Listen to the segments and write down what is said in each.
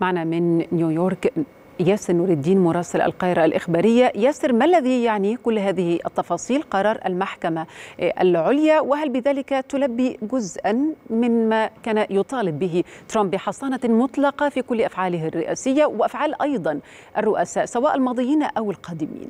معنا من نيويورك ياسر نور الدين مراسل القاهرة الإخبارية. ياسر، ما الذي يعنيه كل هذه التفاصيل قرار المحكمة العليا، وهل بذلك تلبي جزءا مما كان يطالب به ترامب بحصانة مطلقة في كل أفعاله الرئاسية وأفعال أيضا الرؤساء سواء الماضيين أو القادمين؟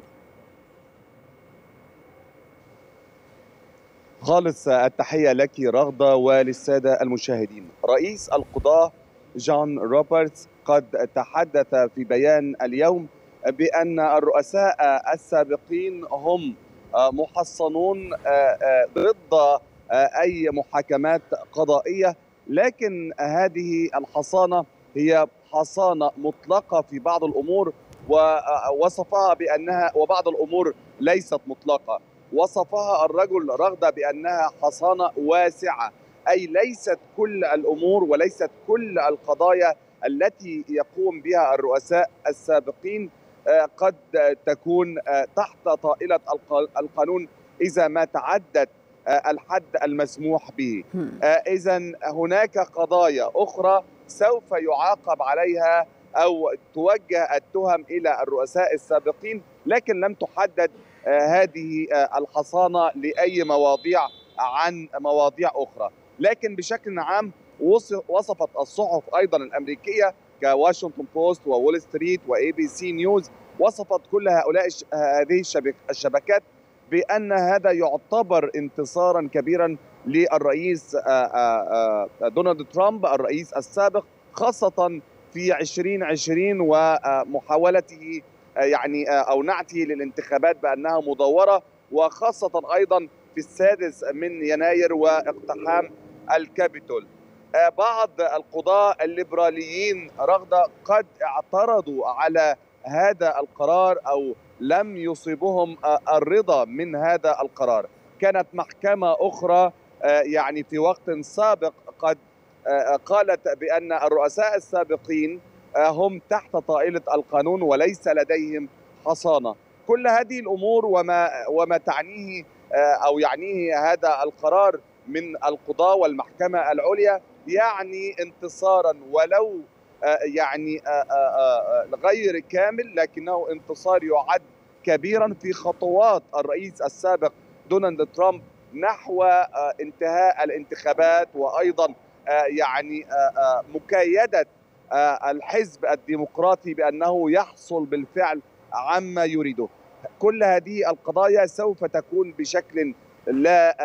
خالص التحية لك رغدة وللسادة المشاهدين. رئيس القضاة جون روبرتس قد تحدث في بيان اليوم بأن الرؤساء السابقين هم محصنون ضد أي محاكمات قضائية، لكن هذه الحصانة هي حصانة مطلقة في بعض الأمور، ووصفها بأنها وبعض الأمور ليست مطلقة. وصفها الرجل رغدة بأنها حصانة واسعة، أي ليست كل الأمور وليست كل القضايا التي يقوم بها الرؤساء السابقين قد تكون تحت طائلة القانون إذا ما تعدت الحد المسموح به. إذن هناك قضايا أخرى سوف يعاقب عليها أو توجه التهم إلى الرؤساء السابقين، لكن لم تحدد هذه الحصانة لأي مواضيع عن مواضيع أخرى. لكن بشكل عام وصفت الصحف أيضا الأمريكية كواشنطن بوست وول ستريت وإي بي سي نيوز، وصفت كل هذه الشبكات بأن هذا يعتبر انتصارا كبيرا للرئيس دونالد ترامب الرئيس السابق، خاصة في 2020 ومحاولته يعني أو نعته للانتخابات بأنها مدورة، وخاصة أيضا في 6 يناير واقتحام الكابيتول. بعض القضاة الليبراليين رغدة قد اعترضوا على هذا القرار أو لم يصيبهم الرضا من هذا القرار. كانت محكمة أخرى يعني في وقت سابق قد قالت بأن الرؤساء السابقين هم تحت طائلة القانون وليس لديهم حصانة. كل هذه الأمور وما تعنيه أو يعنيه هذا القرار من القضاة والمحكمة العليا يعني انتصارا، ولو يعني غير كامل، لكنه انتصار يعد كبيرا في خطوات الرئيس السابق دونالد ترامب نحو انتهاء الانتخابات، وأيضا يعني مكايدة الحزب الديمقراطي بأنه يحصل بالفعل عما يريده. كل هذه القضايا سوف تكون بشكل لا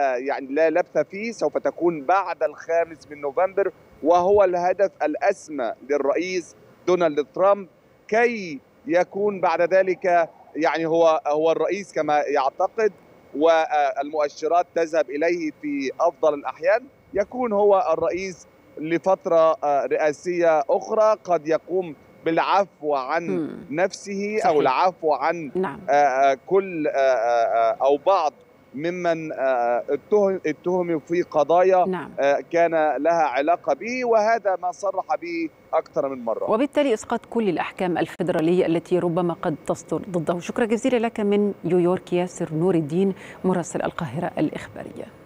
لبث فيه، سوف تكون بعد 5 نوفمبر، وهو الهدف الأسمى للرئيس دونالد ترامب كي يكون بعد ذلك يعني هو الرئيس كما يعتقد، والمؤشرات تذهب إليه في أفضل الأحيان، يكون هو الرئيس لفترة رئاسية أخرى قد يقوم بالعفو عن نفسه أو العفو عن كل أو بعض ممن اتهم في قضايا كان لها علاقة به، وهذا ما صرح به أكثر من مرة، وبالتالي إسقاط كل الأحكام الفيدرالية التي ربما قد تصدر ضده. شكرا جزيلا لك من نيويورك ياسر نور الدين مراسل القاهرة الإخبارية.